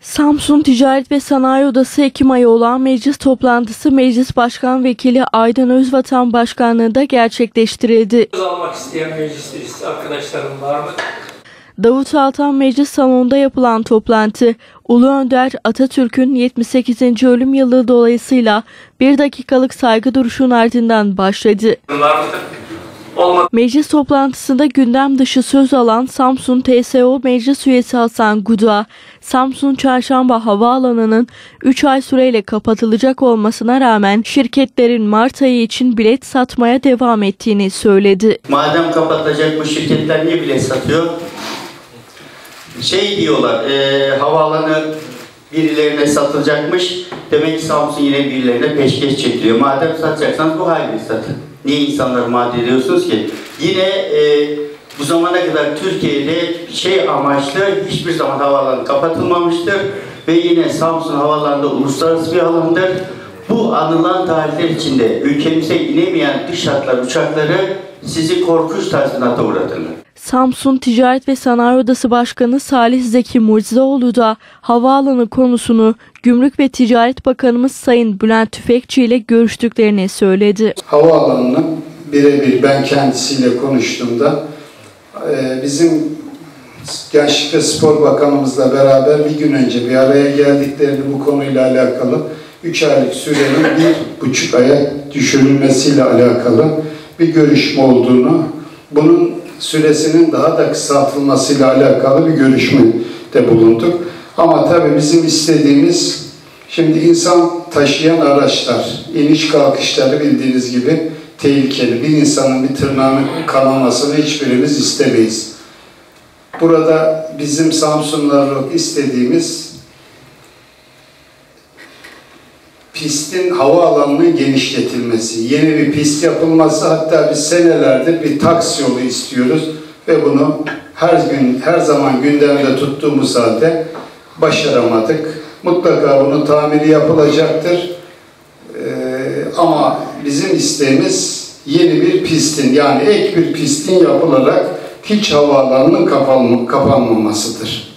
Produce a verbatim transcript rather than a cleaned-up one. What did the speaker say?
Samsun Ticaret ve Sanayi Odası Ekim ayı olan meclis toplantısı Meclis Başkan Vekili Aydın Özvatan başkanlığında gerçekleştirildi. Almak isteyen meclis arkadaşlarım var mı? Davut Altan Meclis Salonu'nda yapılan toplantı, Ulu Önder Atatürk'ün yetmiş sekizinci ölüm yılı dolayısıyla bir dakikalık saygı duruşunun ardından başladı. Meclis toplantısında gündem dışı söz alan Samsun T S O Meclis Üyesi Hasan Guda, Samsun Çarşamba Havaalanı'nın üç ay süreyle kapatılacak olmasına rağmen şirketlerin Mart ayı için bilet satmaya devam ettiğini söyledi. Madem kapatılacak bu şirketler niye bilet satıyor? Şey diyorlar, e, havaalanı birilerine satılacakmış, demek ki Samsun yine birilerine peşkeş çekiliyor. Madem satacaksanız bu halini satın. Niye insanları mağdur ediyorsunuz ki? Yine e, bu zamana kadar Türkiye'de şey amaçlı hiçbir zaman havaalanı kapatılmamıştır. Ve yine Samsun havaalanında uluslararası bir alandır. Bu anılan tarihler içinde ülkemize inemeyen dış hatlar uçakları sizi korkunç tazminata uğratırlar. Samsun Ticaret ve Sanayi Odası Başkanı Salih Zeki Murzioğlu da havaalanı konusunu Gümrük ve Ticaret Bakanımız Sayın Bülent Tüfekçi ile görüştüklerini söyledi. Havaalanını birebir ben kendisiyle konuştuğumda bizim Gençlik ve Spor Bakanımızla beraber bir gün önce bir araya geldiklerini bu konuyla alakalı üç aylık sürenin bir buçuk aya düşürülmesiyle alakalı bir görüşme olduğunu, bunun süresinin daha da kısaltılmasıyla alakalı bir görüşmede bulunduk. Ama tabii bizim istediğimiz, şimdi insan taşıyan araçlar, iniş kalkışları bildiğiniz gibi tehlikeli. Bir insanın bir tırnağının kanamasını hiçbirimiz istemeyiz. Burada bizim Samsunlular istediğimiz pistin havaalanının genişletilmesi, yeni bir pist yapılması, hatta biz senelerdir bir taksi yolu istiyoruz ve bunu her gün, her zaman gündemde tuttuğumuz halde başaramadık. Mutlaka bunun tamiri yapılacaktır. Ee, ama bizim isteğimiz yeni bir pistin, yani ek bir pistin yapılarak hiç havaalanının kapanmamasıdır.